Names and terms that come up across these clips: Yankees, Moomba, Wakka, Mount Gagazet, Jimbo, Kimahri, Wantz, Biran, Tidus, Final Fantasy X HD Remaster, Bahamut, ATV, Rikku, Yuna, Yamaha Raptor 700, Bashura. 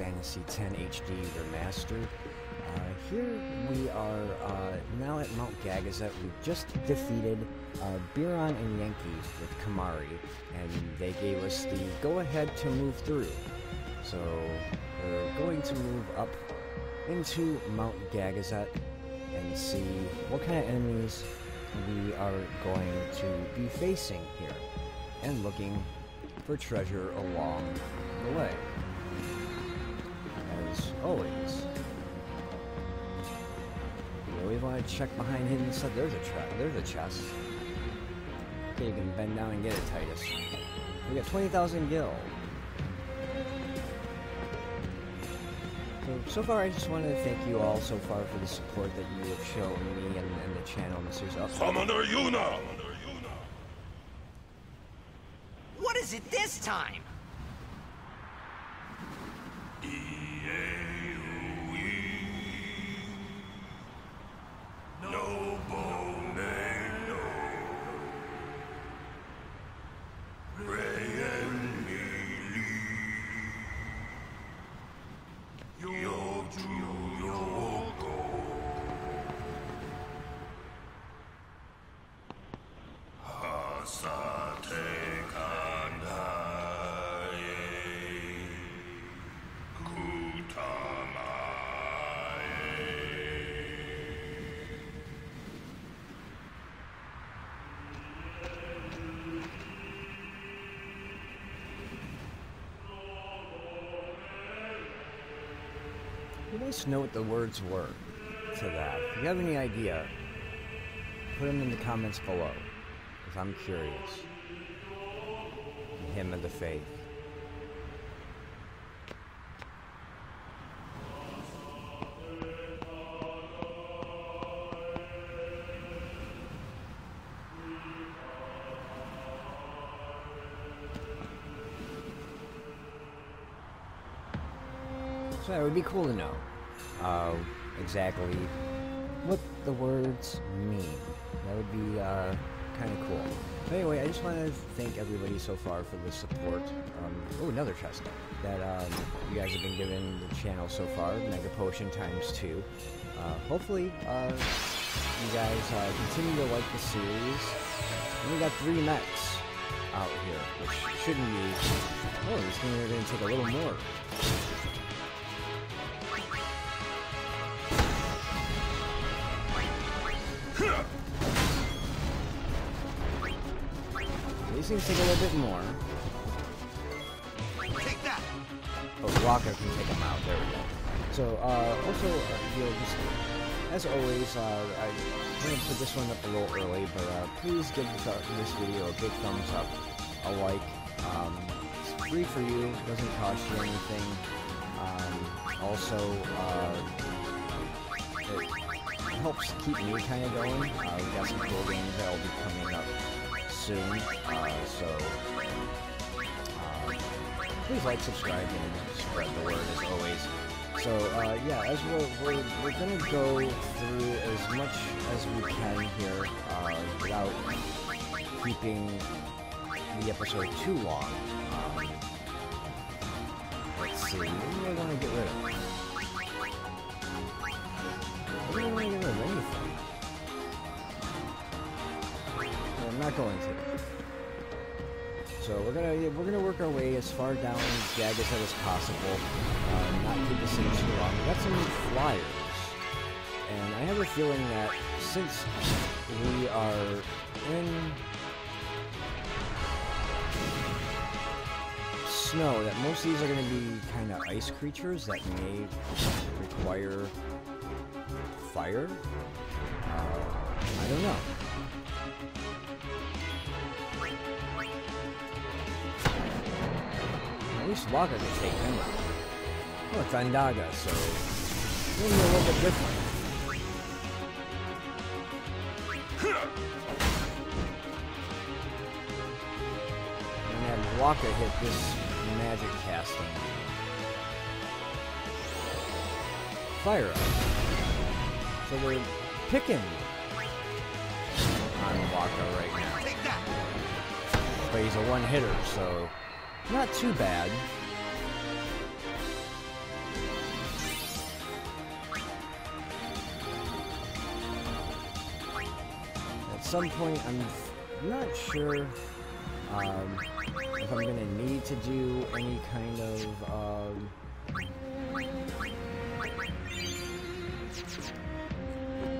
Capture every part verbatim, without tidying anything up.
Fantasy ten H D Remastered. Uh, here we are uh, now at Mount Gagazet. We just defeated uh, Biran and Yankees with Kimahri, and they gave us the go-ahead to move through. So we're going to move up into Mount Gagazet and see what kind of enemies we are going to be facing here, and looking for treasure along the way, as always. You always want to check behind hidden stuff. There's a trap. There's a chest. Okay, you can bend down and get it, Tidus. We got twenty thousand gil. So, so far, I just wanted to thank you all so far for the support that you have shown me and, and the channel, Mister Zelf. Summoner Yuna! What is it this time? Just know what the words were to that. If you have any idea, put them in the comments below, because I'm curious. The hymn of the faith. So it would be cool to know. Uh, exactly what the words mean. That would be uh, kind of cool. But anyway, I just want to thank everybody so far for the support. Um, oh, another chest that um, you guys have been giving the channel so far. Mega Potion times two. Uh, hopefully, uh, you guys uh, continue to like the series. And we got three mechs out here, which shouldn't be. Oh, this means we're going to take a little more. These things take a little bit more. Take that. But Wakka can take them out. There we go. So, uh, also, uh, you know, just, as always, uh, I'm going to put this one up a little early, but uh, please give this, uh, this video a big thumbs up, a like. Um, it's free for you. It doesn't cost you anything. Um, also, uh, it helps keep me kind of going. Uh, we got some cool games that will be coming up soon, uh, so uh, please like, subscribe, and spread the word as always. So uh, yeah, as we're, we're, we're going to go through as much as we can here uh, without keeping the episode too long. Um, let's see, what do I want to get rid of? I don't want to get rid of anything. I'm not going to. So we're gonna we're gonna work our way as far down Gagazet as possible. Uh, not keep this in too long. We got some flyers, and I have a feeling that since we are in snow, that most of these are gonna be kind of ice creatures that may require fire. Uh, I don't know. At least Wakka can take him out. Well, it's on Daga, so it's going to be a little bit different. And then Wakka hit this magic casting. Fire up. So we're picking on Wakka right now. Take that. But he's a one-hitter, so... not too bad. some point, I'm not sure um, if I'm gonna need to do any kind of um,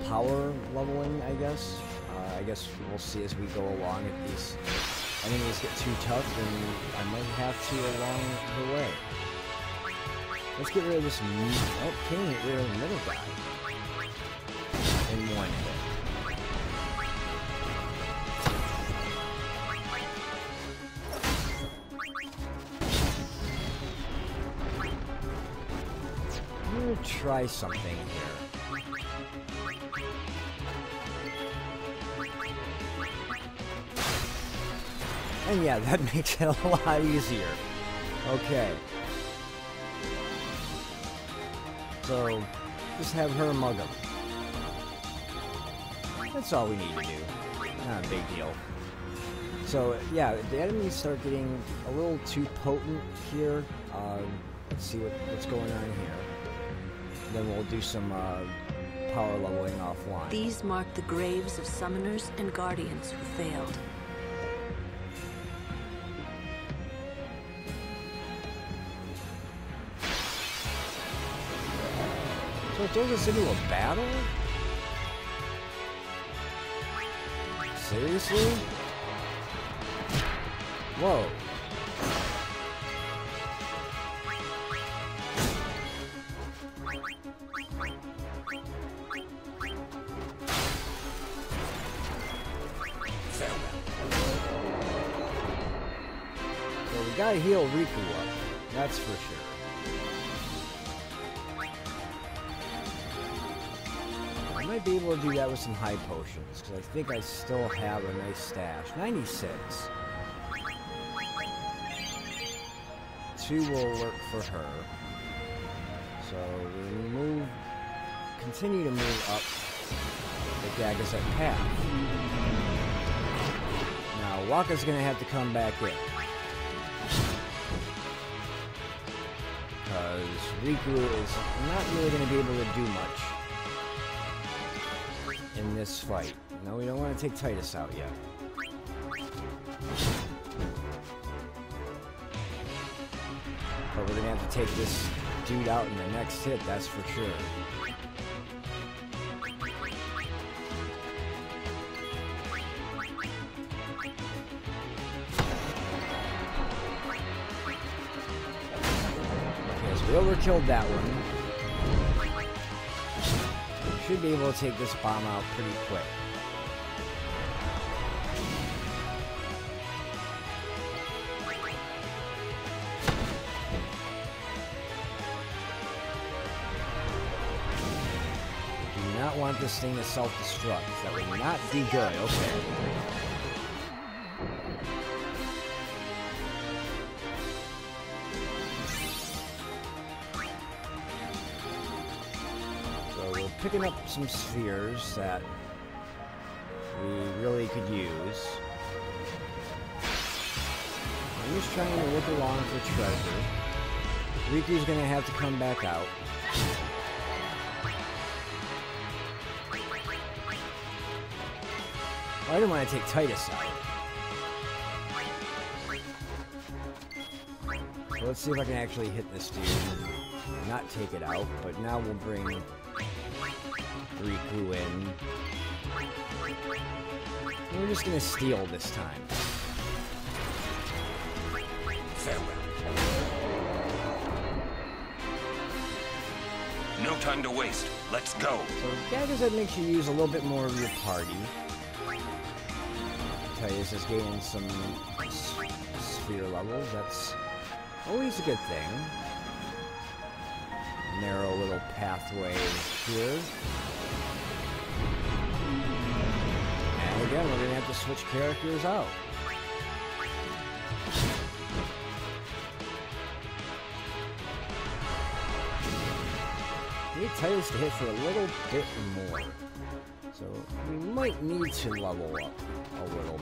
power leveling, I guess. Uh, I guess we'll see as we go along. If these enemies get too tough, then I might have to along the way. Let's get rid of this. Oh, can we get rid of the middle guy? In one hit. I'm gonna try something here. And yeah, that makes it a lot easier. Okay. So, just have her mug him. That's all we need to do. Not a big deal. So, yeah, the enemies start getting a little too potent here. Uh, let's see what, what's going on here. Then we'll do some uh, power leveling offline. These mark the graves of summoners and guardians who failed. So it throws us into a battle? Seriously? Whoa. So we gotta heal Rikku up, that's for sure. I might be able to do that with some high potions, because I think I still have a nice stash. ninety-six. Two will work for her. So we move, continue to move up the Gagazet path. Now Wakka's going to have to come back in, because Rikku is not really going to be able to do much in this fight. No, we don't want to take Tidus out yet. But we're gonna have to take this dude out in the next hit, that's for sure. Okay, so we overkilled that one. Should be able to take this bomb out pretty quick. We do not want this thing to self-destruct. That would not be good. Okay. Picking up some spheres that we really could use. I'm just trying to look along for treasure. Rikku's gonna have to come back out. I didn't want to take Tidus out. So let's see if I can actually hit this dude and not take it out, but now we'll bring Rikku in. We're just gonna steal this time. Farewell. No time to waste. Let's go. So Gagazet makes you use a little bit more of your party. Tidus is gaining some sphere levels. That's always a good thing. Narrow little pathway here. Again, we're gonna have to switch characters out. We need Tidus to hit for a little bit more. So we might need to level up a little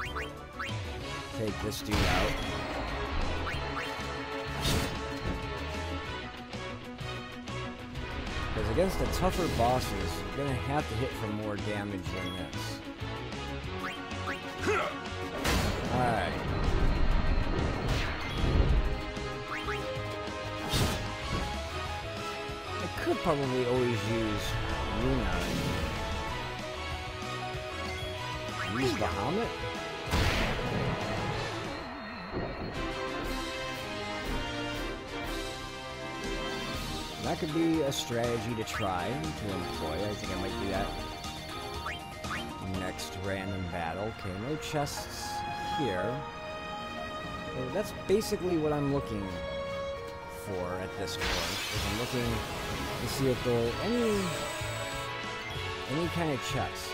bit. Take this dude out. Because Against the tougher bosses, you're gonna have to hit for more damage than this. Alright. I could probably always use Yuna. Use Bahamut? That could be a strategy to try to employ. I think I might do that. Next random battle. Okay, no chests here. Well, that's basically what I'm looking for at this point. Is I'm looking to see if there are any any kind of chests.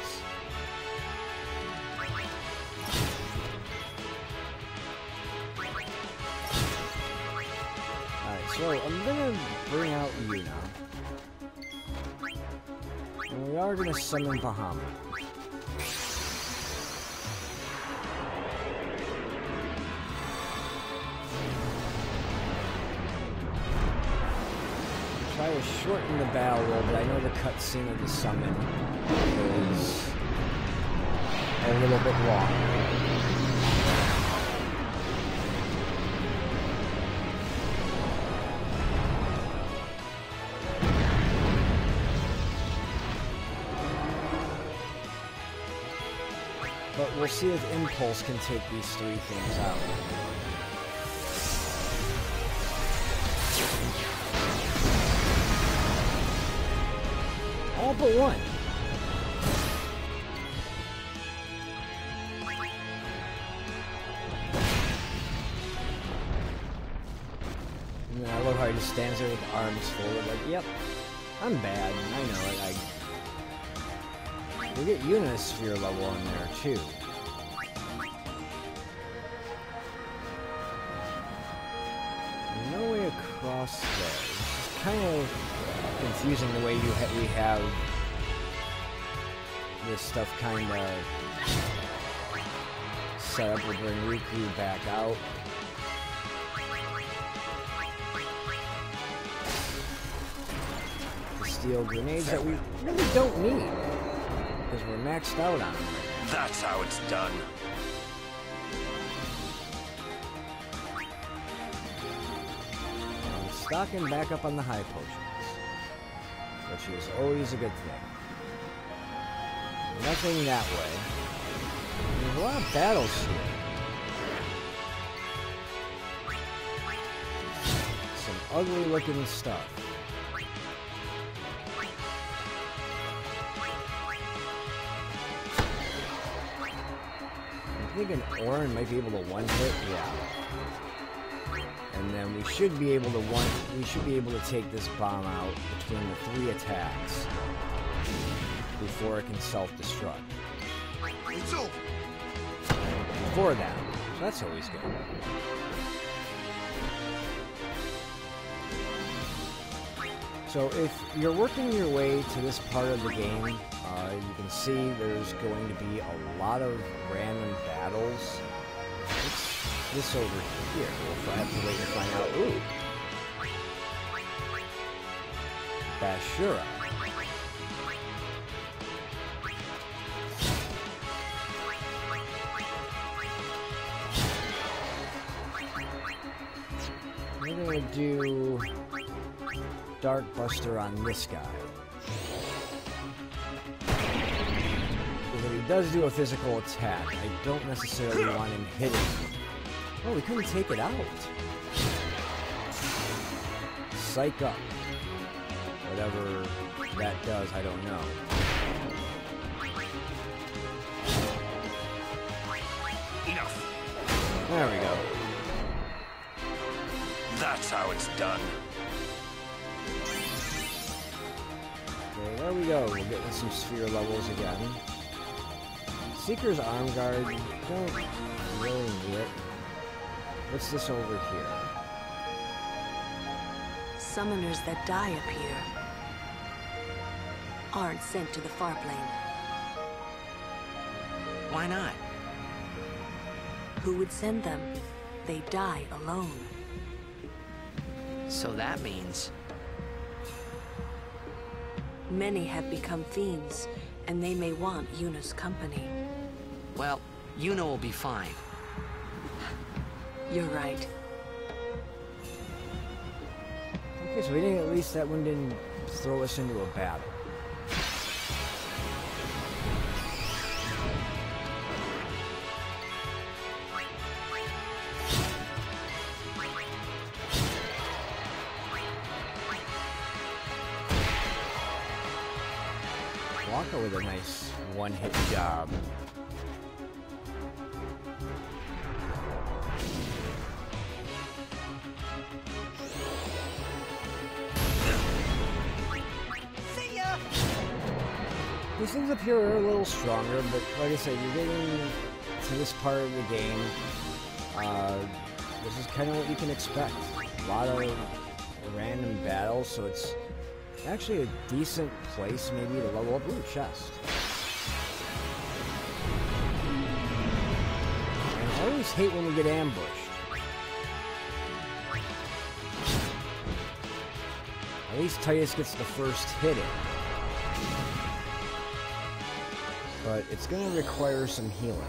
Alright, so I'm gonna bring out Yuna. And we are gonna summon Bahamut. Try to shorten the battle roll, but I know the cutscene of the summon is a little bit long. We'll see if Impulse can take these three things out. All but one. And I love how he just stands there with arms folded, like, yep, I'm bad. I know it. I... We'll get Yuna sphere level on there, too. Across there. It's kind of confusing the way you ha we have this stuff kind of set up. We'll bring Rikku back out. The steel grenades that we really don't need because we're maxed out on them. That's how it's done. Stocking back up on the high potions, which is always a good thing. Nothing that way. There's a lot of battles here. Some ugly looking stuff. I'm thinking Orin might be able to one hit, yeah. And then we should be able to one. We should be able to take this bomb out between the three attacks before it can self-destruct. It's over. Before that, so that's always good. So if you're working your way to this part of the game, uh, you can see there's going to be a lot of random battles. It's this over here. We'll have to wait and find out. Ooh. Bashura. We're gonna do Dark Buster on this guy. Because if he does do a physical attack, I don't necessarily want him hitting. Oh, we couldn't take it out. Psych up. Whatever that does, I don't know. Enough. There we go. That's how it's done. Okay, there we go. We're getting some sphere levels again. Seeker's Arm Guard. Don't really need it. What's this over here? Summoners that die up here aren't sent to the far plane. Why not? Who would send them? They die alone. So that means Many have become fiends, and they may want Yuna's company. Well, Yuna will be fine. You're right. Okay, so we didn't, at least that one didn't throw us into a battle. Wakka with a nice one-hit job. These things up here are a little stronger, but like I said, you're getting to this part of the game. Uh, this is kind of what you can expect. A lot of random battles, so it's actually a decent place maybe to level up. Ooh, chest. And I always hate when we get ambushed. At least Tidus gets the first hit in. But it's going to require some healing.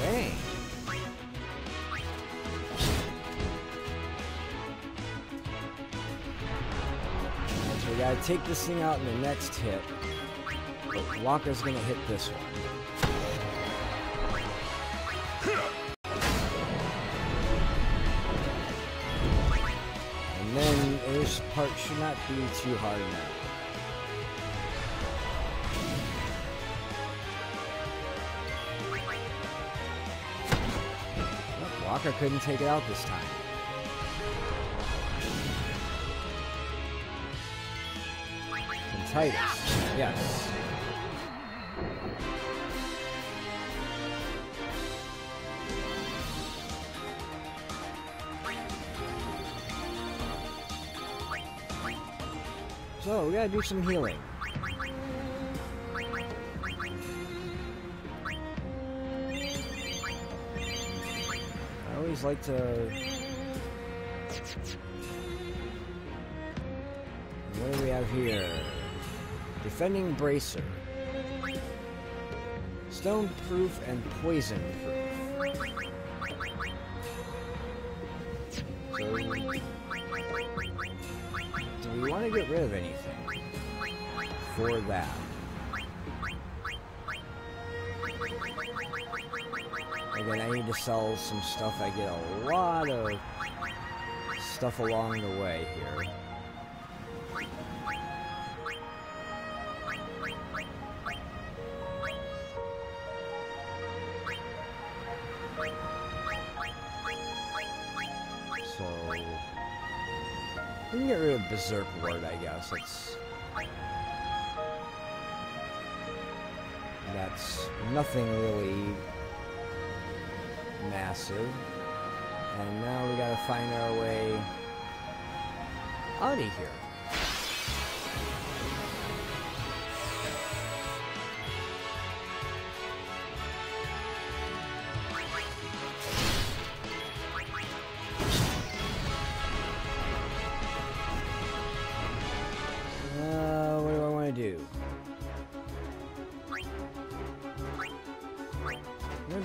Dang. So we gotta take this thing out in the next hit. But Wakka's going to hit this one. This part should not be too hard now. Well, Wakka couldn't take it out this time. And Tidus, yes. So, we gotta do some healing. I always like to... What do we have here? Defending Bracer. Stone Proof and Poison Proof. So... we want to get rid of anything for that. And then I need to sell some stuff. I get a lot of stuff along the way here. We can get rid of Berserk Ward, I guess. That's... That's nothing really massive. And now we gotta find our way out of here.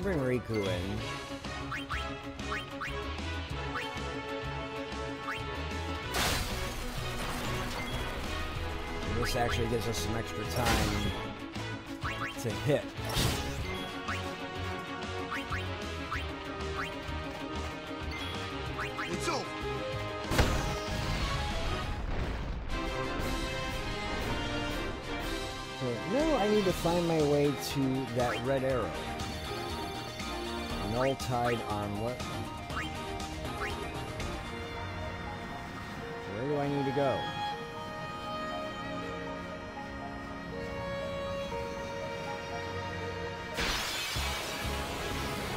Bring Rikku in. And this actually gives us some extra time to hit. It's over. So now I need to find my way to that red arrow. Null Tide on what? Where do I need to go?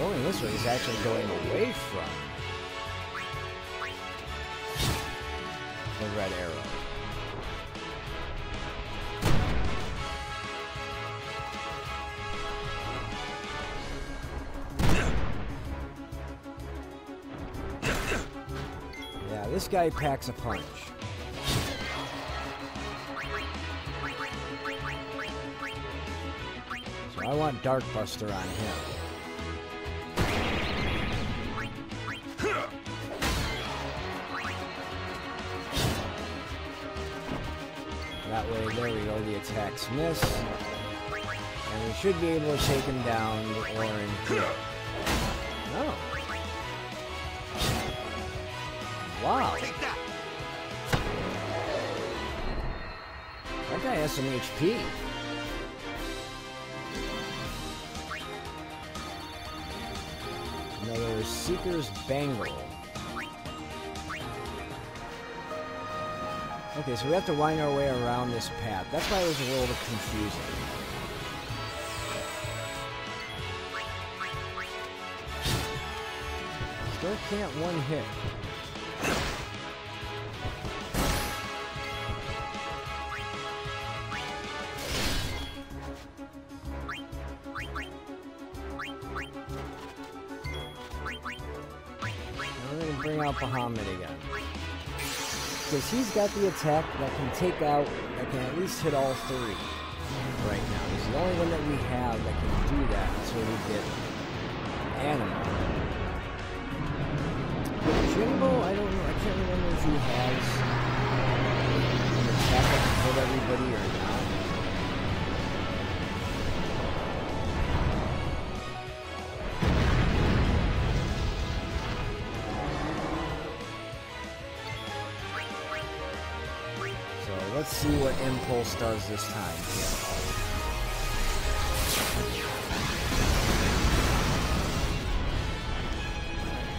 Going this way is actually going away from the red arrow. This guy packs a punch. So I want Dark Buster on him. That way, there we go, the attacks miss. And we should be able to take him down or in here. No. Wow. Take that. That guy has some H P. Another Seeker's Bangle. Okay, so we have to wind our way around this path. That's why it was a little bit confusing. Still can't one hit. I'm going to bring out Bahamut again. Because he's got the attack that can take out, that can at least hit all three right now. He's the only one that we have that can do that until we get Animal. Jimbo, I don't know, I can't remember if he has an attack that can hit everybody or not. Let's see what Impulse does this time here.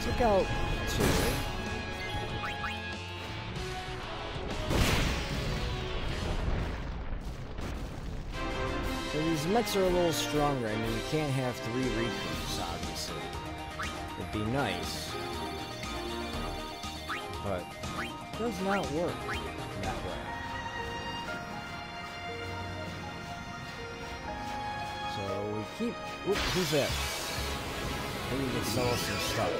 Took out two. So these mechs are a little stronger. I mean, you can't have three Rikkus, obviously. It'd be nice. But it does not work that way. So we keep... Whoop, who's that? Maybe we can sell us some stuff.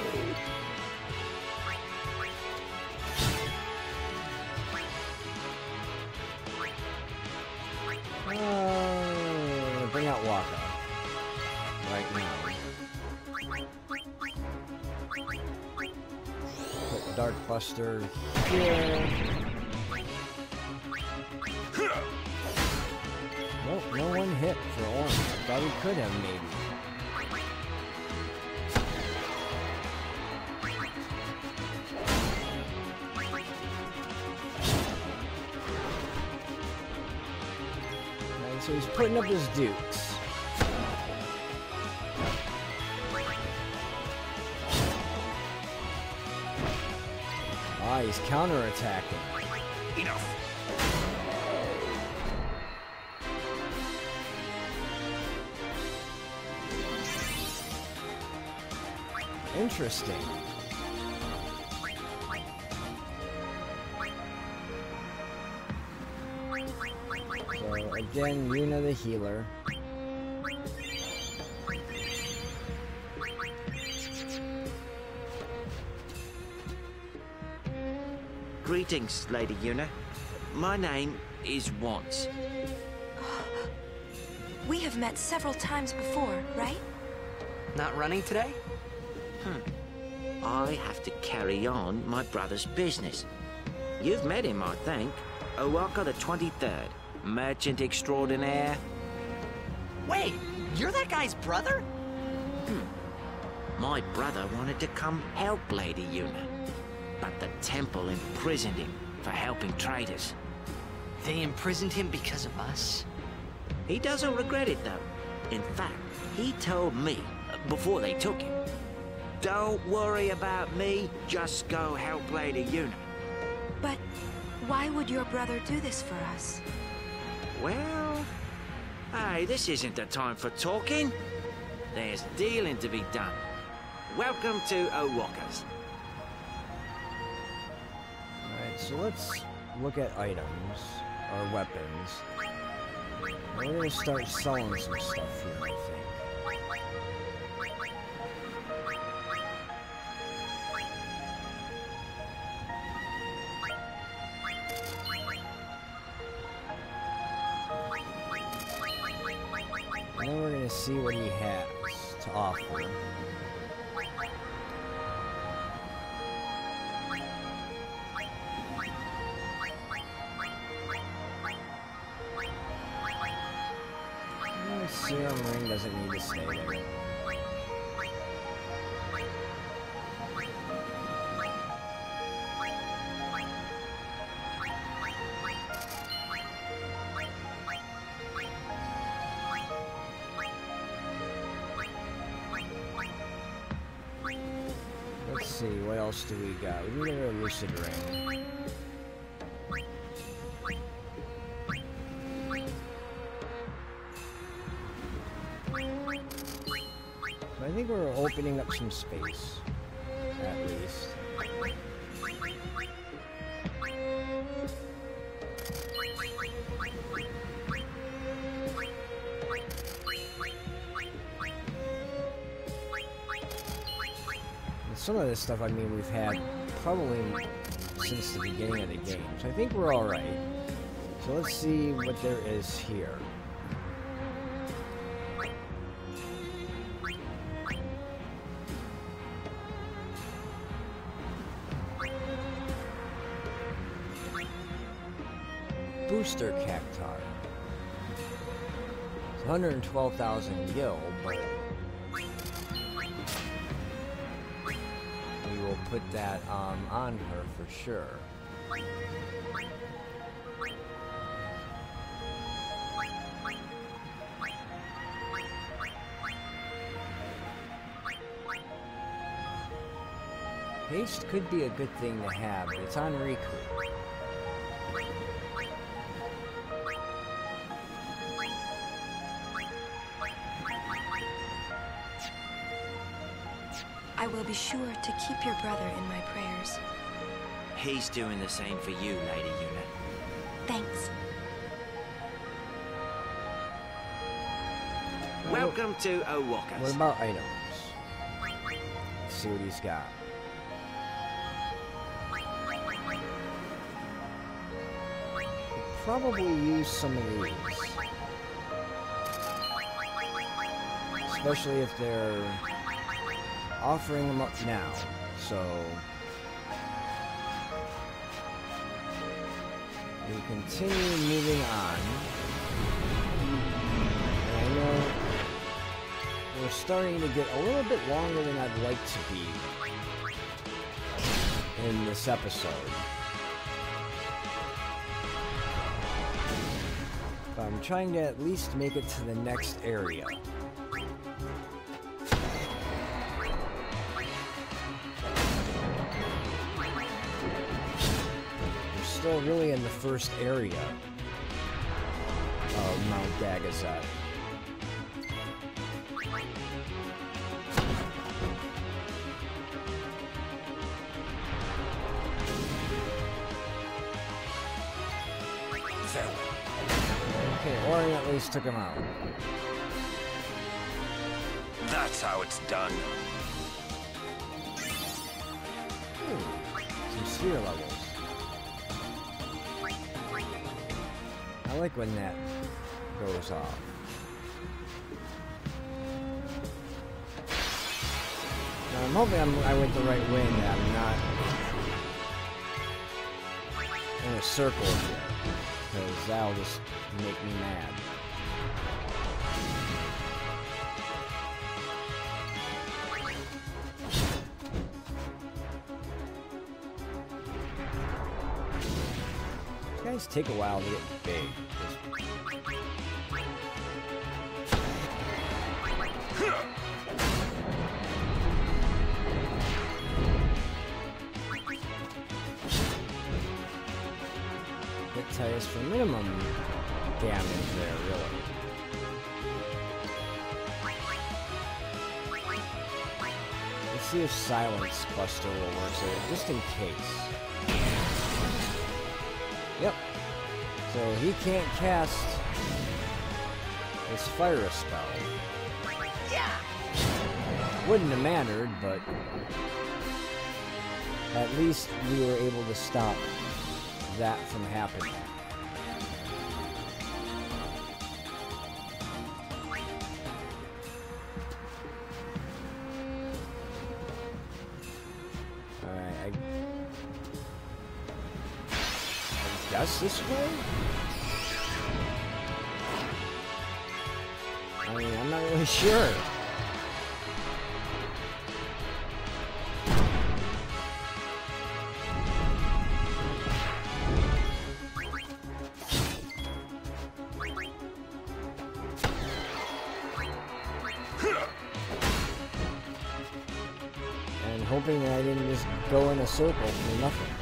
Uh, bring out Wakka. Right now. Put Dark Buster here. Nope, no one hit for Orange. I thought he could have, maybe. And so he's putting up his dukes. Ah, he's counterattacking. Enough. Interesting. So again, Yuna the healer. Greetings, Lady Yuna. My name is Wantz. We have met several times before, right? Not running today? Hmm. I have to carry on my brother's business. You've met him, I think. Wakka the twenty-third, merchant extraordinaire. Wait, you're that guy's brother? Hmm. My brother wanted to come help Lady Yuna, but the temple imprisoned him for helping traitors. They imprisoned him because of us? He doesn't regret it, though. In fact, he told me, before they took him, "Don't worry about me, just go help Lady Yuna." But why would your brother do this for us? Well... Hey, this isn't the time for talking. There's dealing to be done. Welcome to Wakka's. Alright, so let's look at items, or weapons. We're gonna start selling some stuff here, I think. And then we're going to see what he has to offer. The serum ring doesn't need to stay there. Else do we got? We need a lucid ring. But I think we're opening up some space, at least. Some of this stuff, I mean, we've had probably since the beginning of the game. So I think we're all right. So let's see what there is here. Booster Cactar. It's one hundred twelve thousand gil, but put that um, on her for sure. Haste could be a good thing to have, but it's on Rikku. I will be sure to keep your brother in my prayers. He's doing the same for you, Lady Yuna. Thanks. Welcome what, to Wakka. What about items? Let's see what he's got. We'll probably use some of these. Especially if they're offering them up now, so we continue moving on. And I know we're starting to get a little bit longer than I'd like to be in this episode. But I'm trying to at least make it to the next area. Really in the first area of Mount Gagazet. Okay, Orion at least took him out. That's how it's done. Ooh, some sphere levels. I like when that goes off. Now I'm hoping I'm, I went the right way and that I'm not in a circle here, because that'll just make me mad. These guys take a while to get big. That Tidus for minimum damage there, really. Let's see if Silence Buster will work there, just in case. Yep. So he can't cast his fire spell. Yeah. Wouldn't have mattered, but at least we were able to stop that from happening. us this way? I mean, I'm not really sure. And hoping that I didn't just go in a circle for nothing.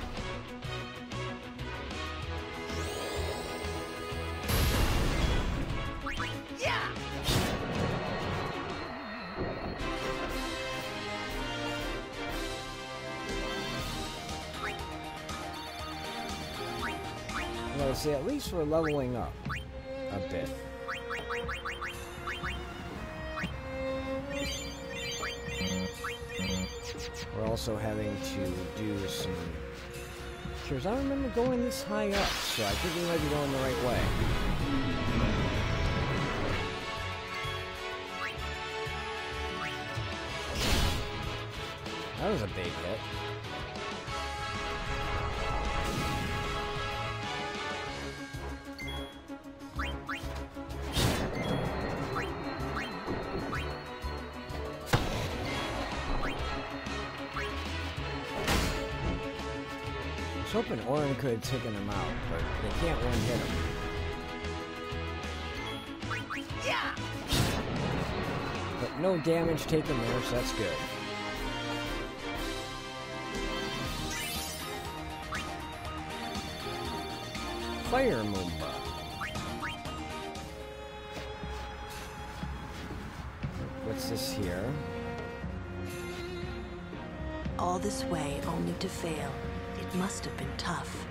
See, at least we're leveling up a bit. We're also having to do some cures. I don't remember going this high up, so I think we might be going the right way. That was a big hit. I was hoping Orin could have taken him out, but they can't one-hit him. Yeah. But no damage taken there, so that's good. Fire Moomba. What's this here? All this way, only to fail. It must have been tough.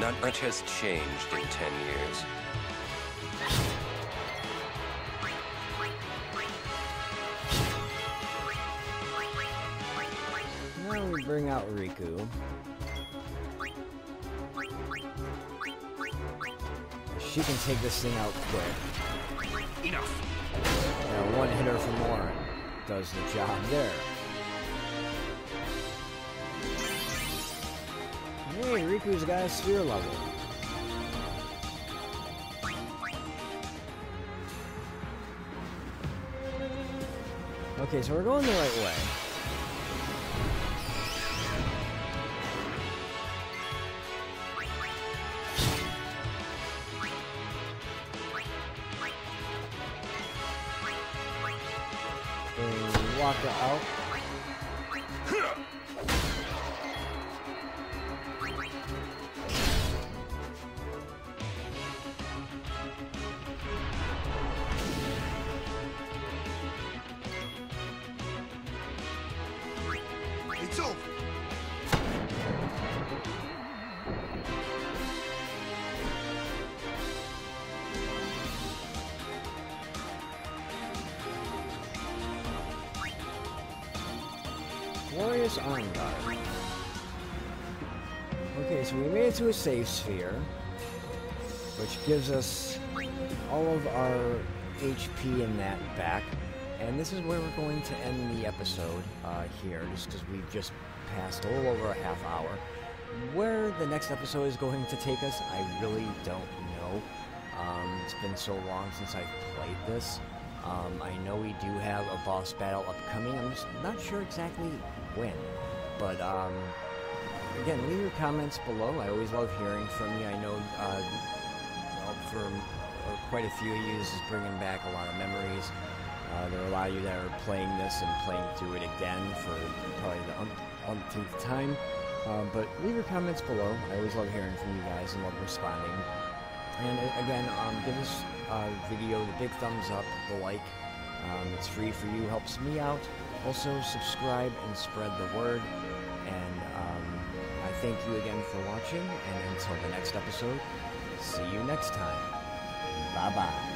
Not much has changed in ten years. Now we bring out Rikku. She can take this thing out quick. Enough. And one hitter from Orin does the job there. Hey, Rikku's got a sphere level. Okay, so we're going the right way. Wakka out. It's over. Glorious Arm Guard. Okay, so we made it to a safe sphere, which gives us all of our H P and that back. And this is where we're going to end the episode uh, here, just because we've just passed a little over a half hour. Where the next episode is going to take us, I really don't know. Um, it's been so long since I've played this. Um, I know we do have a boss battle upcoming. I'm just not sure exactly when, but um, again, leave your comments below. I always love hearing from you. I know uh, well, for uh, quite a few of you, this is bringing back a lot of memories. Uh, there are a lot of you that are playing this and playing through it again for probably the um umpteenth time. Uh, but leave your comments below. I always love hearing from you guys and love responding. And again, um, give this uh, video the big thumbs up, the like. Um, it's free for you, helps me out. Also, subscribe and spread the word. And um, I thank you again for watching. And until the next episode, see you next time. Bye-bye.